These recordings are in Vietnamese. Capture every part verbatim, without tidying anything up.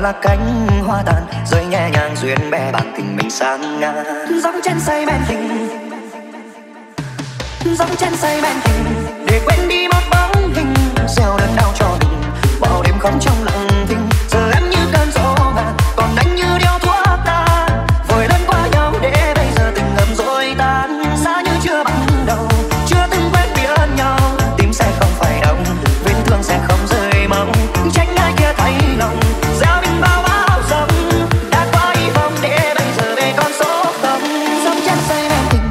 là cánh hoa tàn rơi nhẹ nhàng duyên bè bạn tình mình sang ngang. Dẫm trên say men tình, dẫm trên say men tình để quên đi một bóng hình. Gieo đớn đau cho mình bao đêm không trong lặng thinh. Giờ em như cơn gió ngàn còn đánh như điếu thuốc ta vội lẫn qua nhau để bây giờ tình ngầm rồi tan xa như chưa bắt đầu. Chưa từng quen biết nhau tim sẽ không phải đau, vết thương sẽ không rơi mong. Trách ai kia thay lòng gieo mình bao bao dầm đã qua y vọng để bây giờ về con số không. Dẫm chân say men tình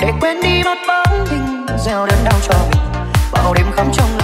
để quên đi mất bóng hình. Gieo đớn đau cho mình bao đêm không trong lặng.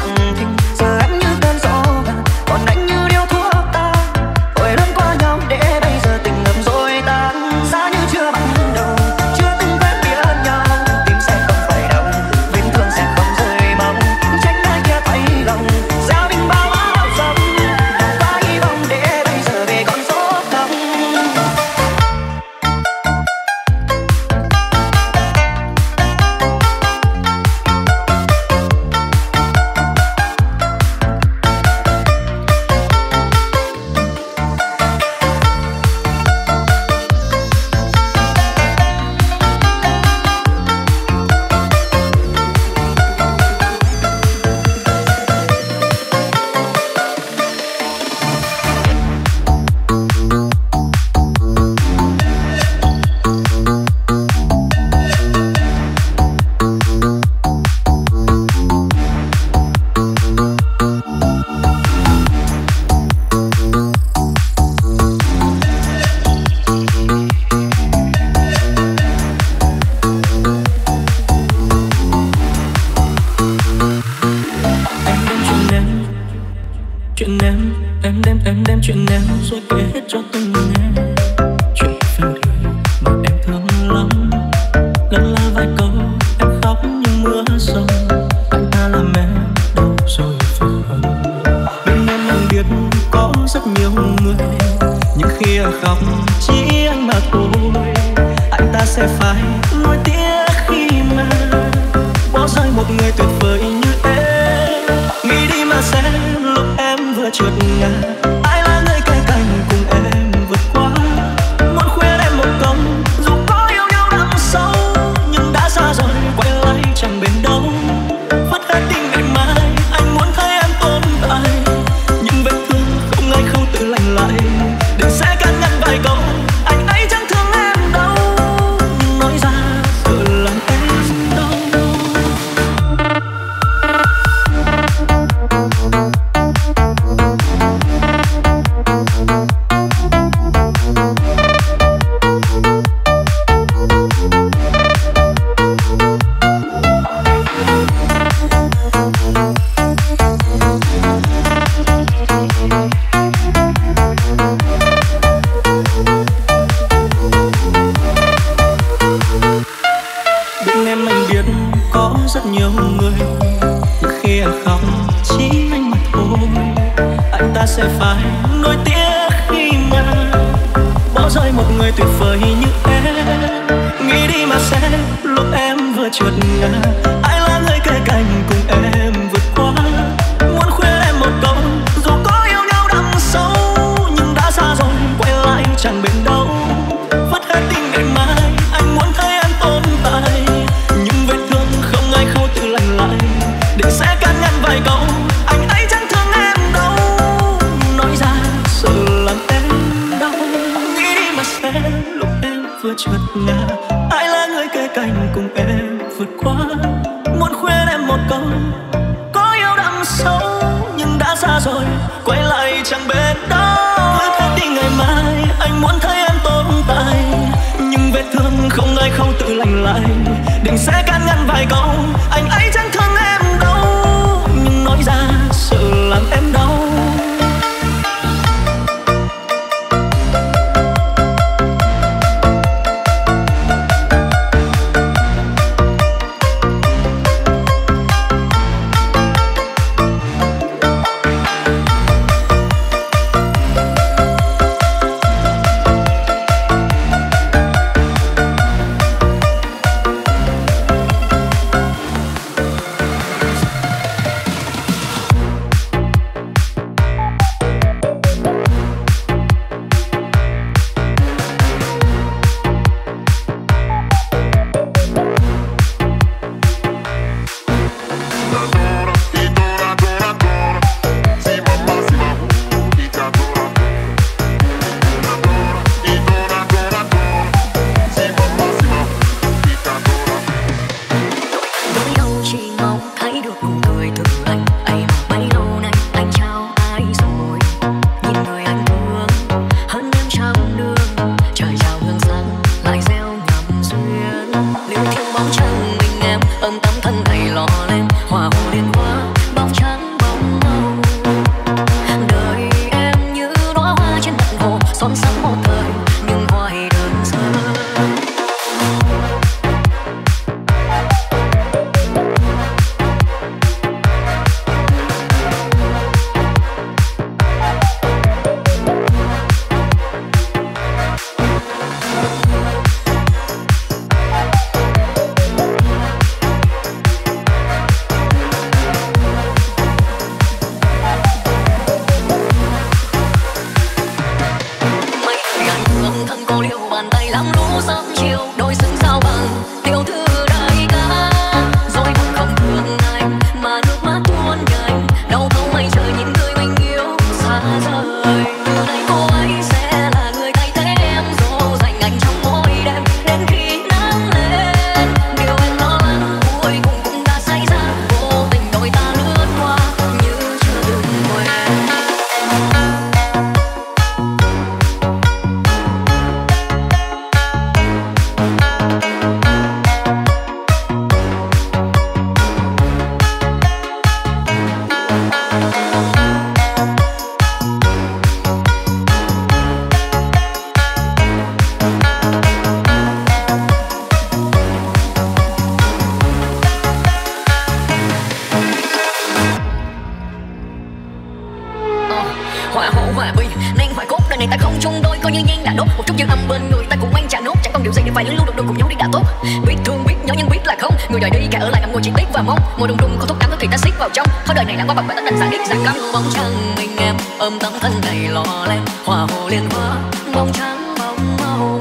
hỏa hậu hòa bình nên phải cốt đời này ta không chung đôi, coi như nhanh đã đốt một chút dư âm bên người ta cùng anh chả nốt, chẳng còn điều gì để phải những lúc đụng đôi cùng nhau đi đã tốt. Biết thương biết nhớ nhưng biết là không, người đời đi cả ở lại ngậm ngùi chỉ tiếc và mong môi đùng đùng có thuốc đắng thì ta xiết vào trong thôi. Đời này đã qua bạc bạc tất đành xả điếc xả câm. Bóng trăng mình em ôm tấm thân này lò lem hòa hồ liên hoa bóng trắng bóng màu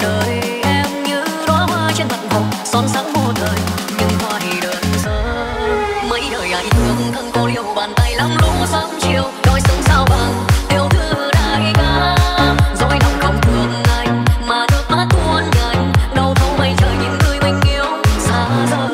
đời em như đóa hoa trên mặt hồ son sáng mùa đời nhưng hoa thì đơn sơ mấy đời ai thương thân cô liêu bàn tay lắm lũ sớm chiều đôi sống sao bằng yêu thư đại ca dối lòng không thương anh mà nước mắt tuôn nhanh đâu thấu mây trời những người mình yêu xa rời.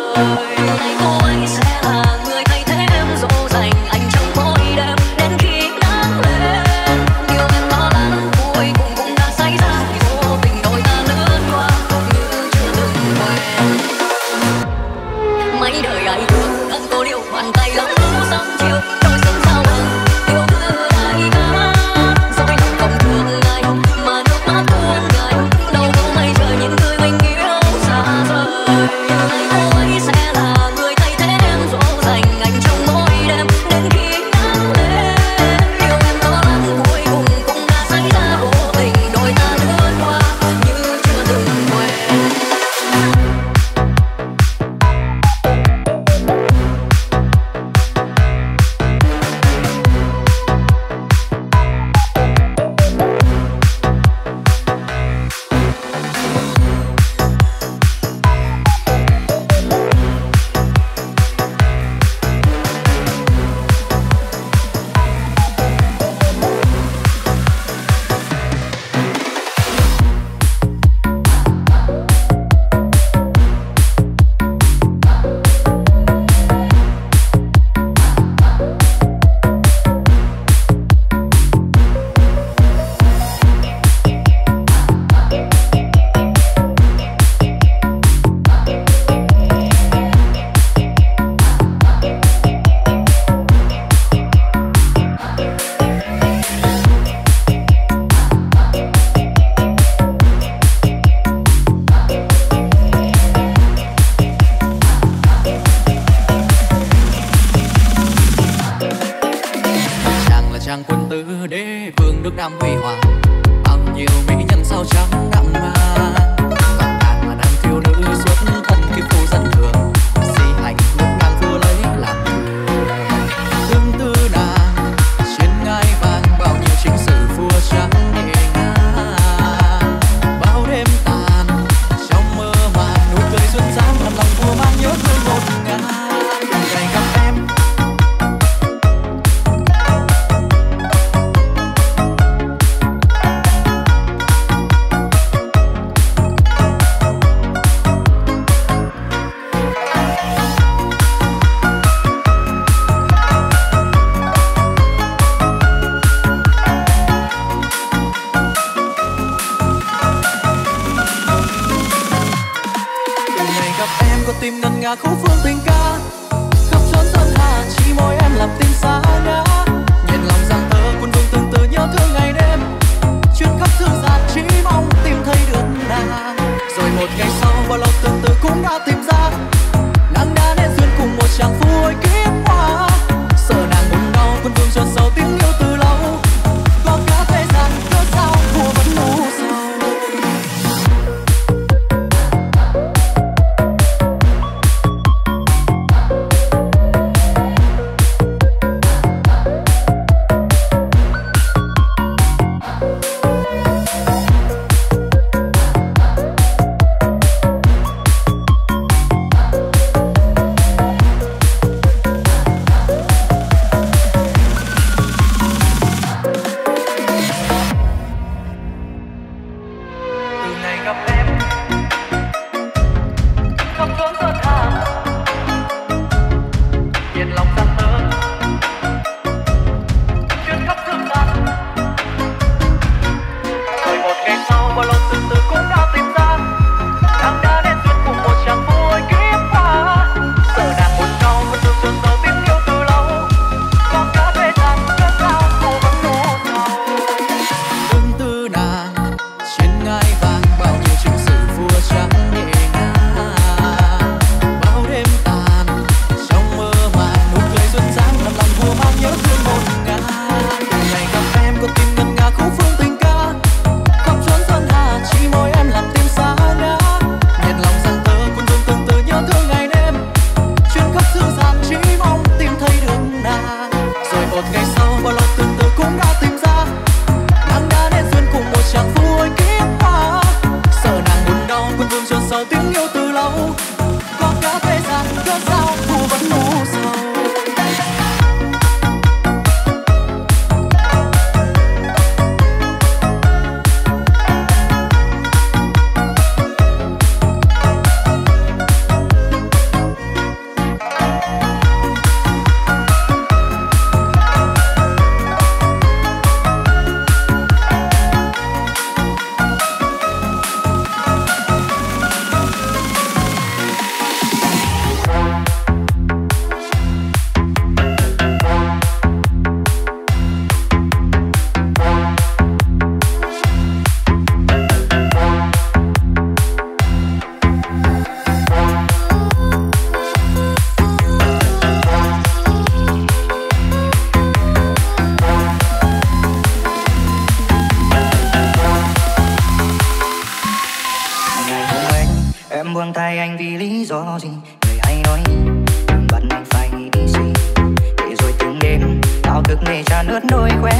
ướt đôi khóe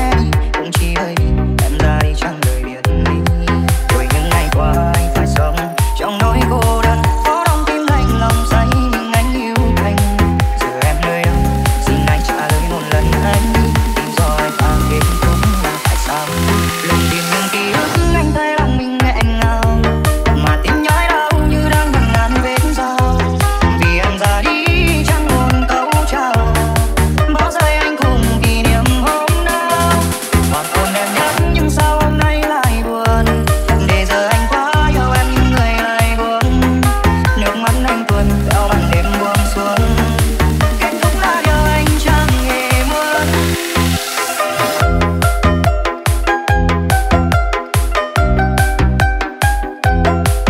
cũng chỉ đây em ra đi chẳng đời biệt ly. Rồi những ngày qua anh phải sống trong nỗi cô đơn, có đông tim lạnh lòng say nhưng anh yêu anh. Giờ em nơi đâu? Xin anh trả lời một lần anh. Tìm do anh ta kết thúc là tại sao? Lần tìm những ký ức anh thấy lòng mình nghẹn ngào, mà tim nhói đau như đang ngần ngàn vết dao. Vì em ra đi chẳng buồn câu chào, bỏ rơi anh cùng kỷ niệm hôm nào. Còn hồn em nhớ nhưng sao hôm nay lại buồn? Để giờ anh quá yêu em những người lại buồn. Nước mắt anh tuôn theo màn đêm buông xuống.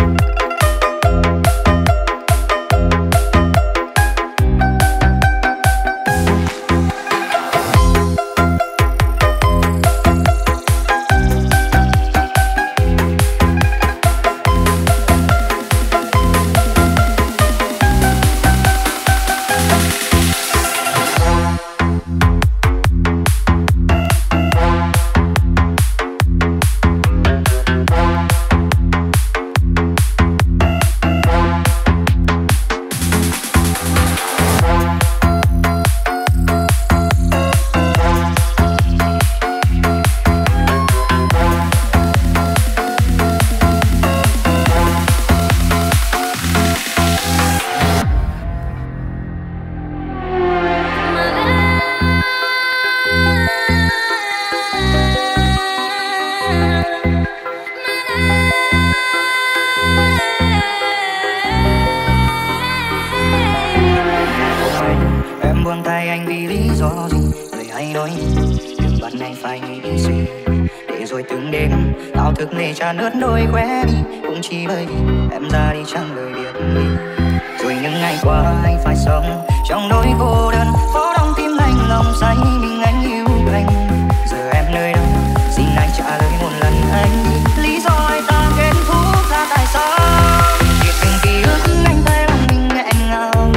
Kết thúc là điều anh chẳng hề muốn. Trà nước đôi khóe cũng chỉ bởi em ra đi chẳng lời biệt ly. Rồi những ngày qua anh phải sống trong nỗi cô đơn, có đông tim lạnh lòng say mình anh yêu anh. Giờ em nơi đâu? Xin anh trả lời một lần anh. Lý do ai ta kết thúc ra tại sao? Vì từng ký ức anh thấy lòng mình nghẹn ngào,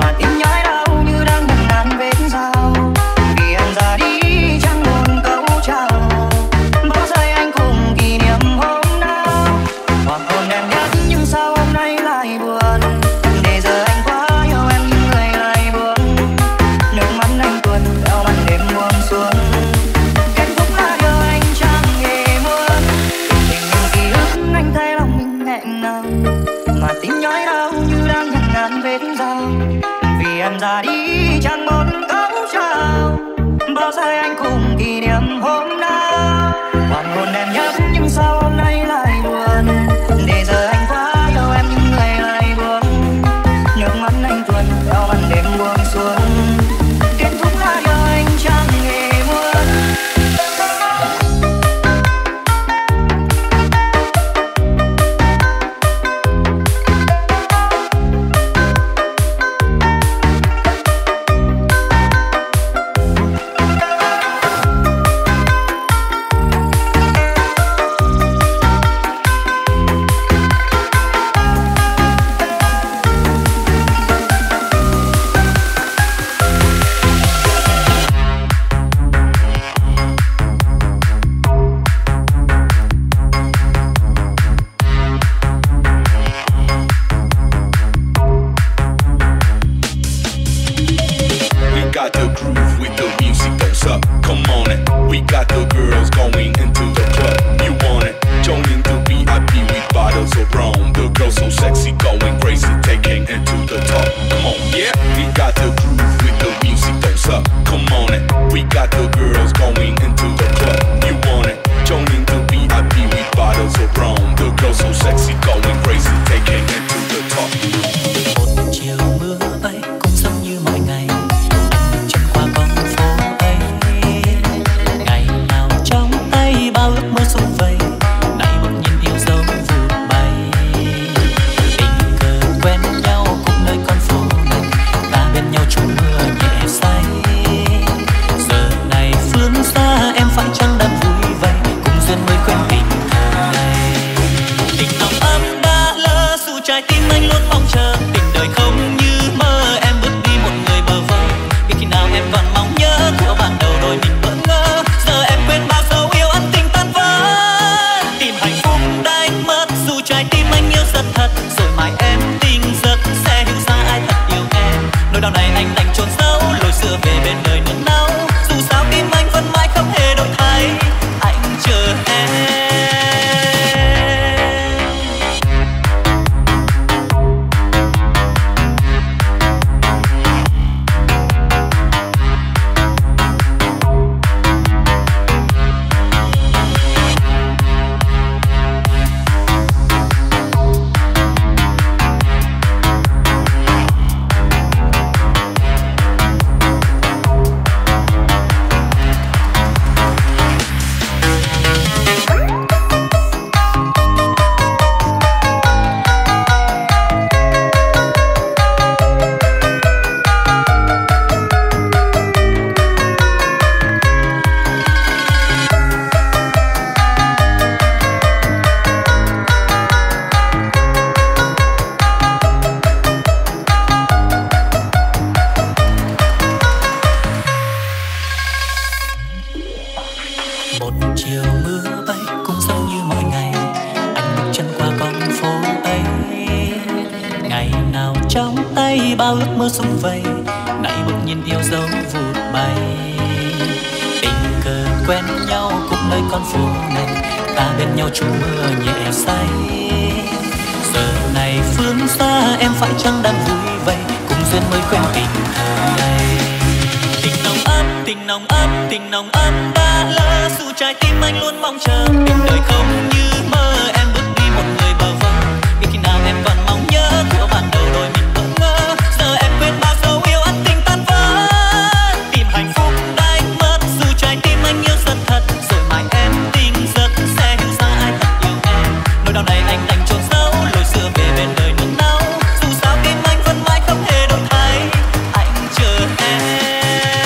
mà tim nhói đau như đang ngần ngàn vết dao. Vì em ra đi chẳng buồn câu chào, bỏ rơi anh cùng kỷ niệm. Ra đi chẳng muốn câu chào, bao giờ anh cùng kỷ niệm hôm nào. Còn hồn em nhớ nhưng sao hôm nay lại buồn? Để giờ anh quá yêu em những ngày lại buồn. Nước mắt anh tuôn theo màn đêm buông xuống. Kết thúc là điều anh chẳng hề muốn. Ngày nào bao ước mơ súng vầy, nãy bỗng nhìn yêu dấu vụt bay. Tình cờ quen nhau cũng nơi con phố này, ta bên nhau chung mưa nhẹ say. Giờ này phương xa em phải chăng đang vui vầy, cùng duyên mới quen tình thơ đây. Tình nồng ấm, tình nồng ấm, tình nồng ấm ba la, dù trái tim anh luôn mong chờ tình đời không như mơ. Em bước đi một người bờ vơ, biết khi nào em còn mong nhớ của bạn đời rồi mình không ngờ. Giờ em quên bao dấu yêu ắt tình tan vỡ, tìm hạnh phúc đánh mất dù trái tim anh yêu rất thật. Rồi mai em tin giấc sẽ hiểu ra ai thật yêu em, nỗi đau này anh đành chôn giấu, lối xưa về bên đời nung nấu. Dù sao tim anh vẫn mãi không hề đổi thay, anh chờ em. Là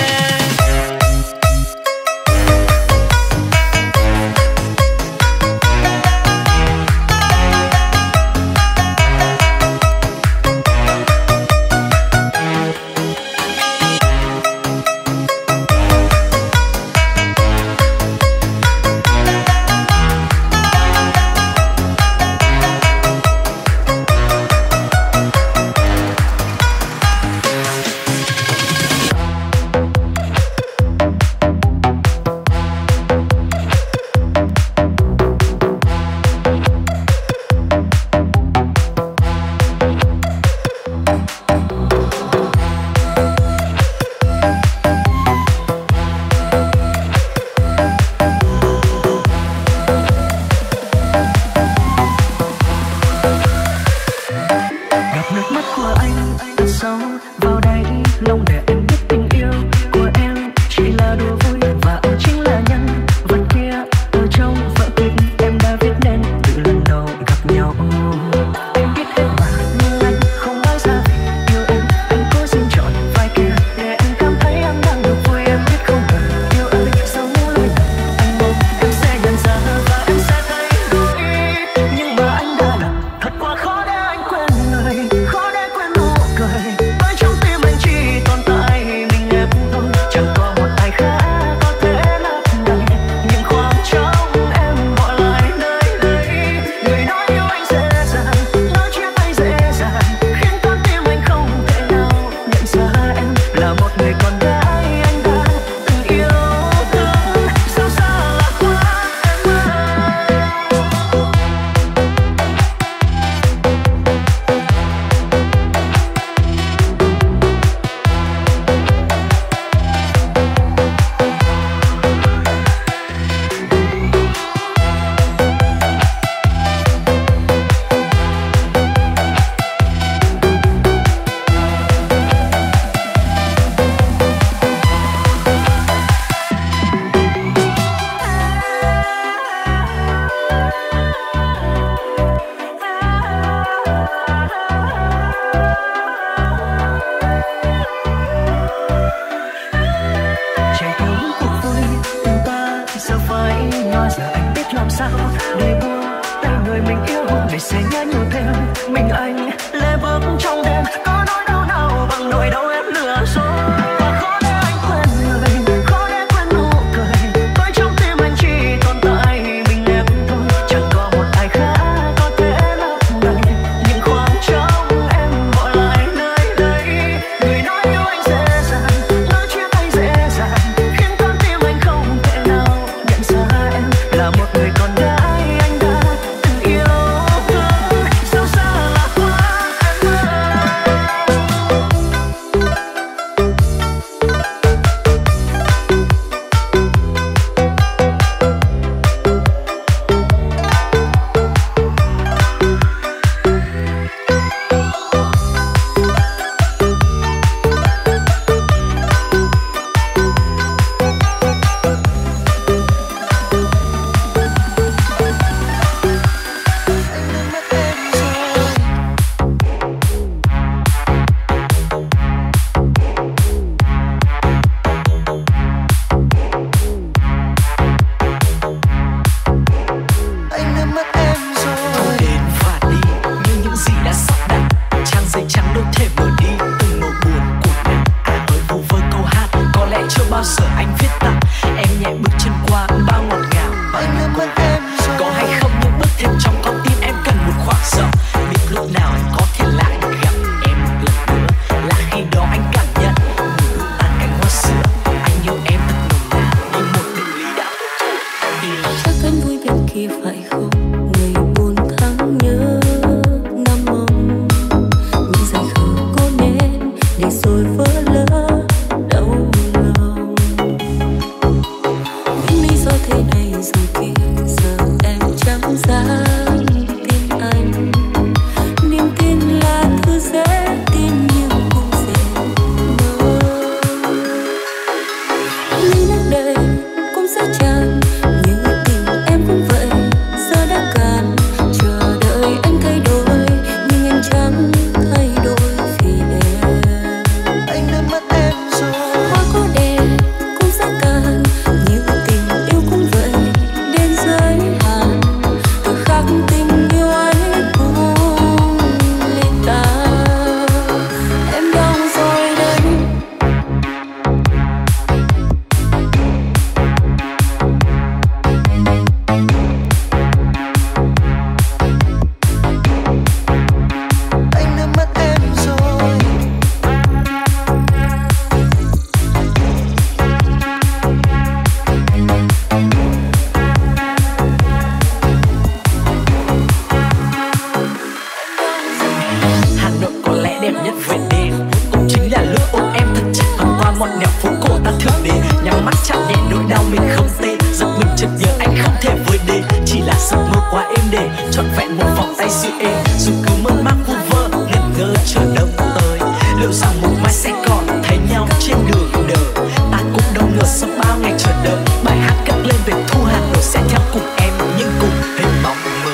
đẹp phố cổ ta thường đến, nhắm mắt chạm nhẹ nỗi đau mình không tê, giật mình chợt nhớ anh không thể vơi đi, chỉ là giấc mơ quá êm đềm, trọn vẹn một vòng tay sự êm, dù cứ mơ màng vu vơ, ngẩn ngơ chờ đợi tới, liệu rằng một mai sẽ còn thấy nhau trên đường đời, ta cũng đâu ngờ sau bao ngày chờ đợi, bài hát cất lên về Thu Hà Nội sẽ theo cùng em nhưng cùng hình bóng mơ.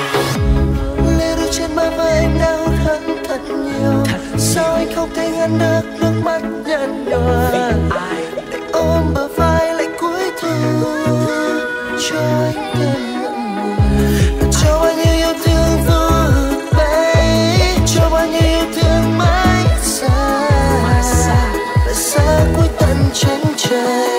Lê đôi trên bờ vai em đau đớn thật nhiều, sao anh không thể ngăn được nước mắt nhăn nhòa? Ôm bờ vai lại cuối thu cho anh thêm ngậm ngùi, cho bao nhiêu yêu thương vô bay, cho bao nhiêu yêu thương mãi xa, lại xa cuối tận chân trời.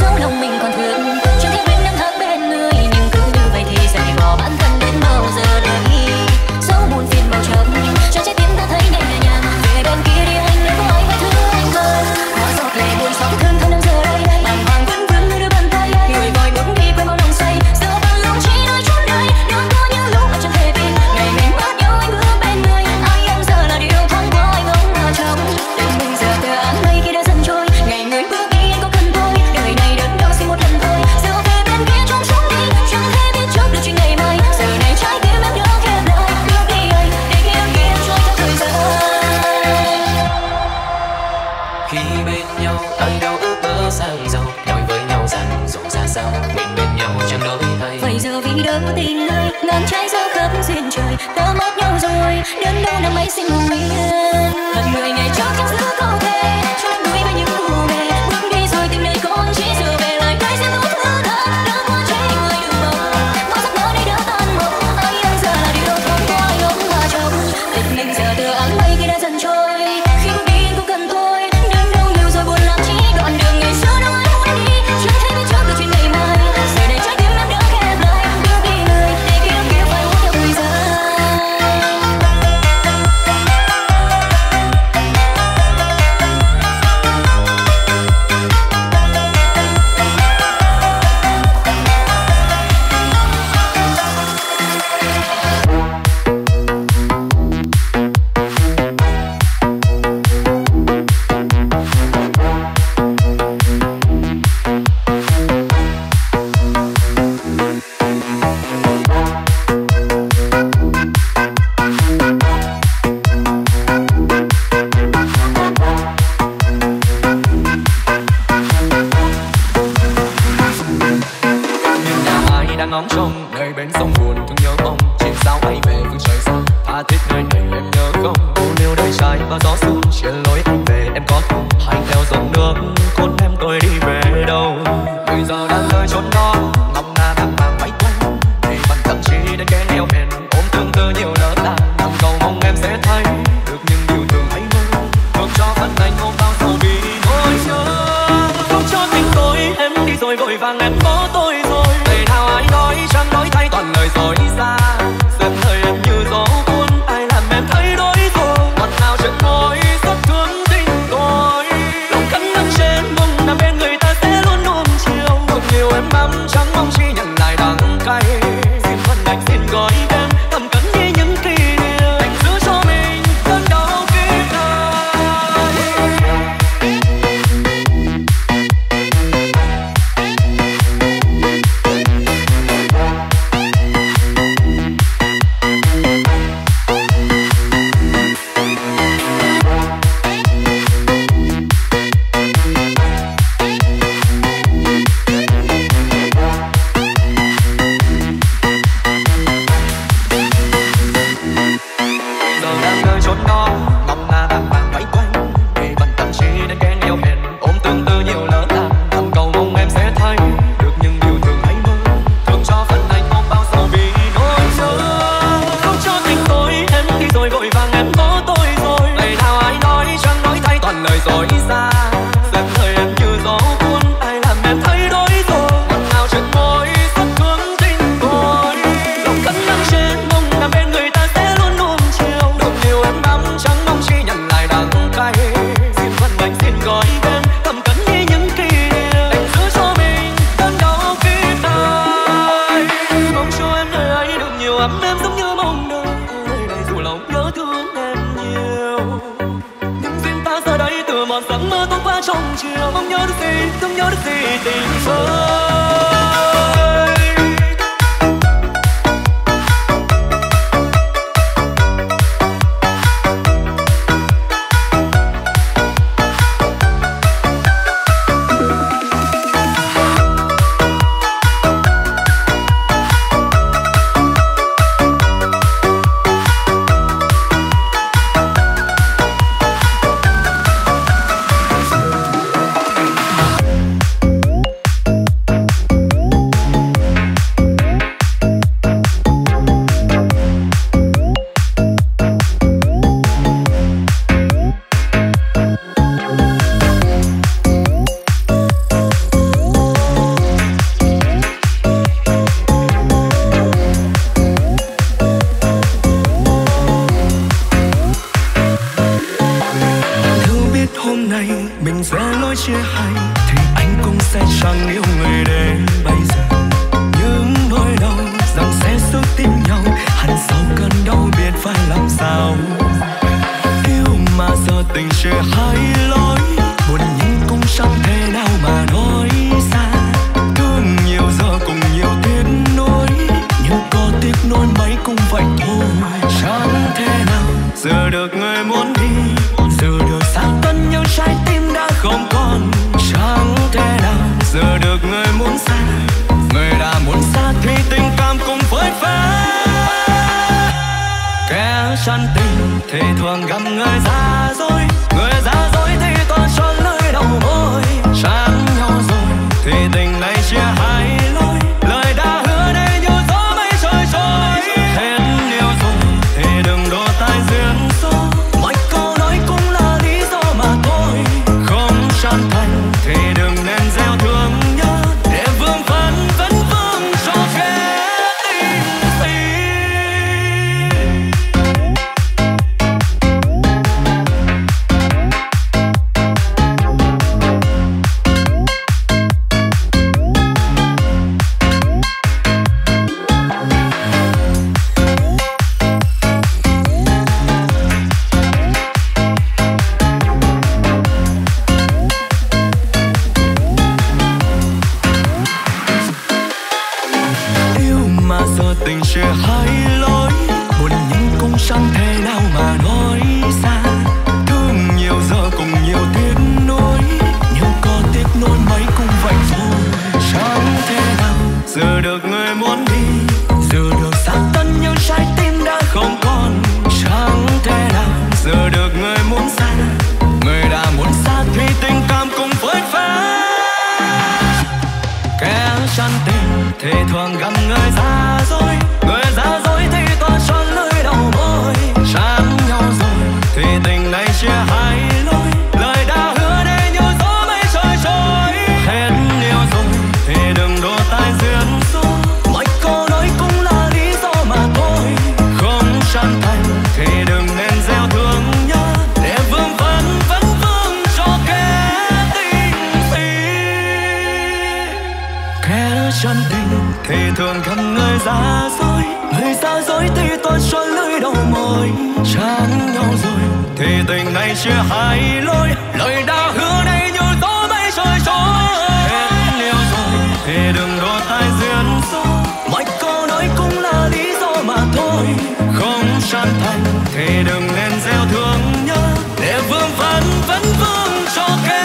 Trong lòng mình còn thương, chẳng thể quên đang hát bên người, nhưng cứ như vậy thì sẽ bỏ bản thân đến mơ. trái giữa khắp duyên trời, ta mất nhau rồi, đến đâu năm ấy xin ngủ yên. Thật người ngày cho cánh giữ không thể, trôi núi với những phù bề, bước đi rồi tìm này con chỉ dựa về lại cái sẽ tốt hơn. Đã qua trái tình người đường mộng, bao giấc mơ đây đã tan mộng. Anh anh giờ là điều thoáng qua anh ôm và chồng, tình mình giờ từ áng mây khi đã dần trôi. Giờ được người muốn xa, người đã muốn xa thì tình cảm cũng phơi phới. chán tình, thề thường gặp người ra dối, người ra dối thì toàn cho lưỡi đầu môi. Chán nhau rồi thì tình này chia hai lối, lời đã hứa đây như gió mây trời trôi. Hết yêu rồi thì đừng đổ tai duyên số, mọi câu nói cũng là lý do mà thôi. Không chân thành thì đừng nên gieo thương nhớ, để vương vấn vấn vương cho thế.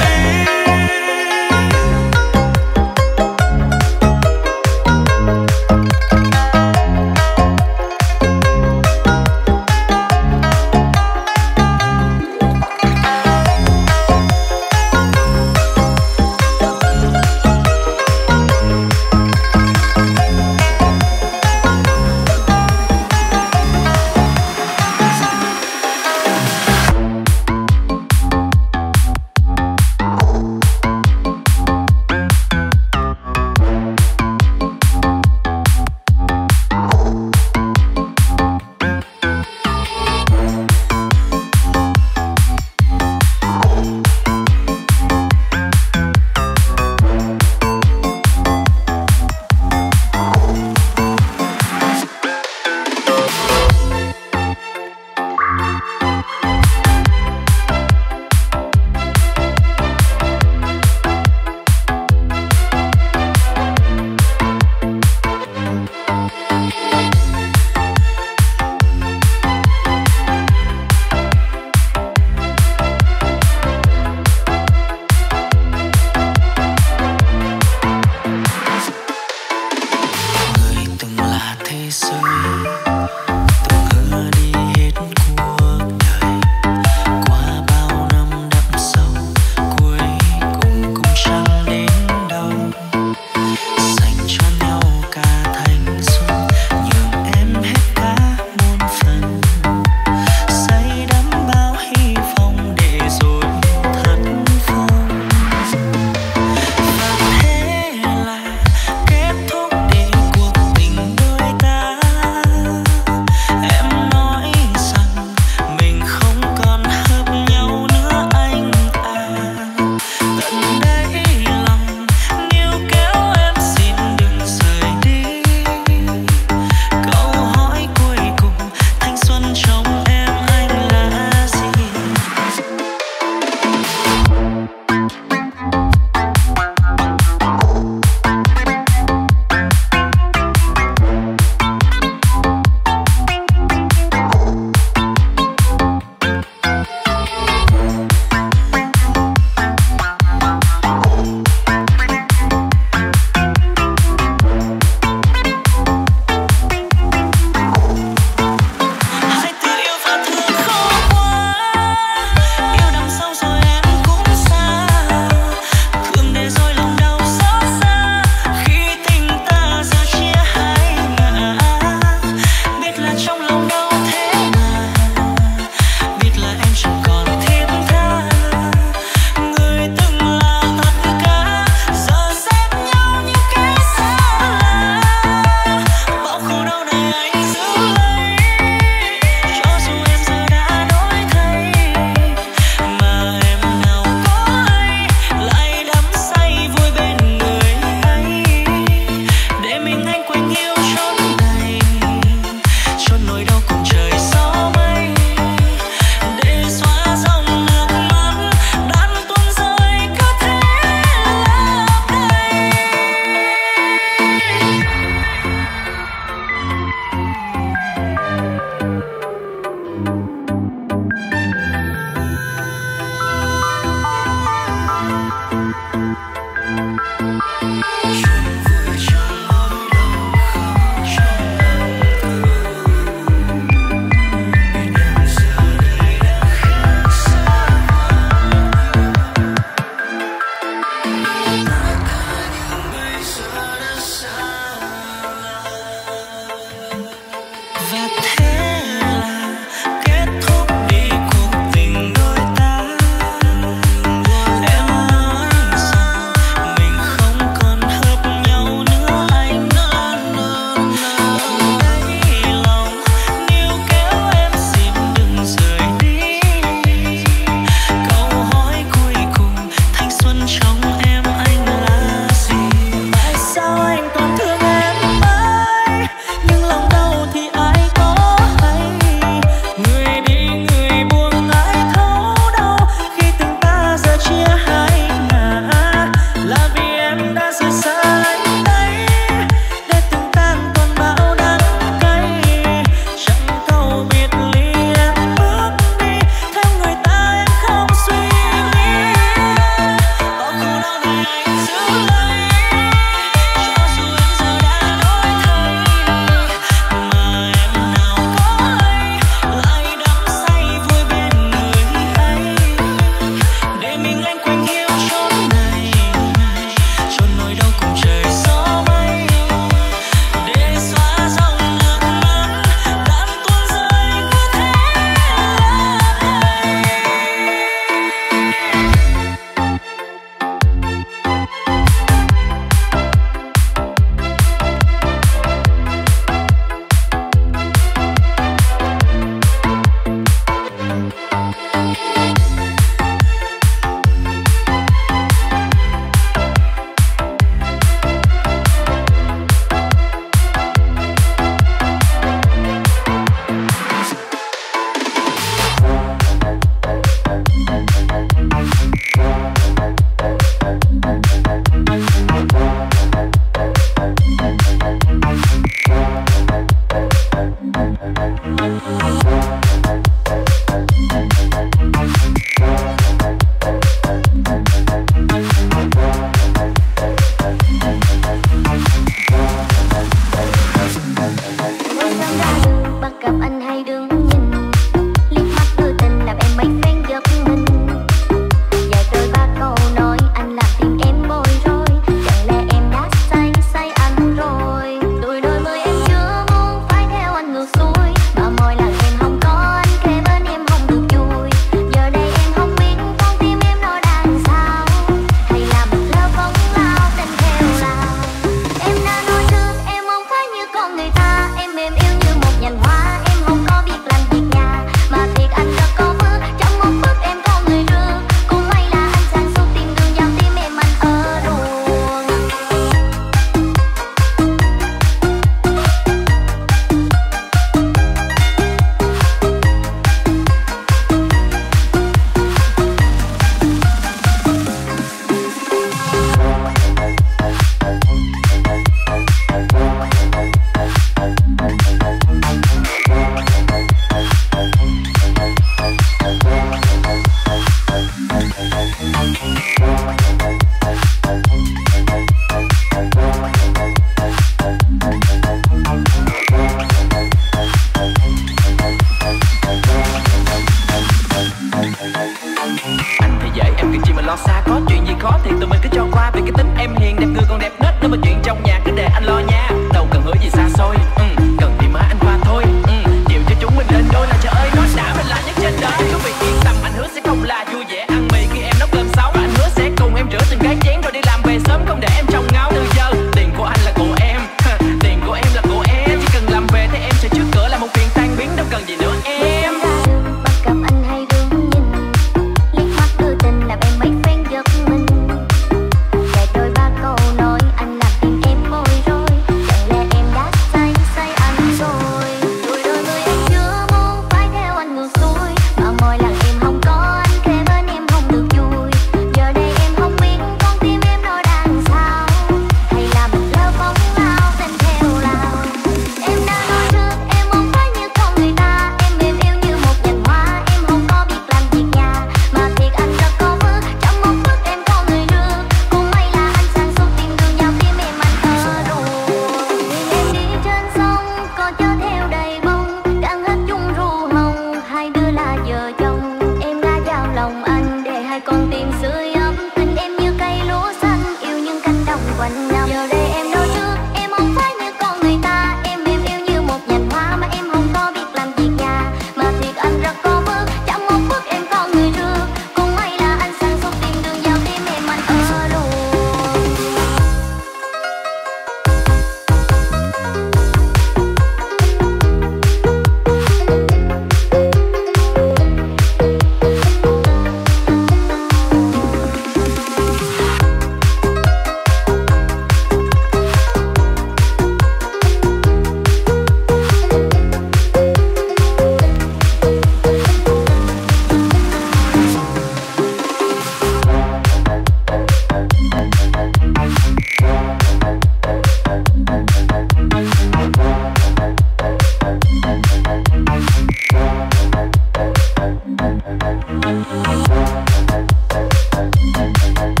Bye.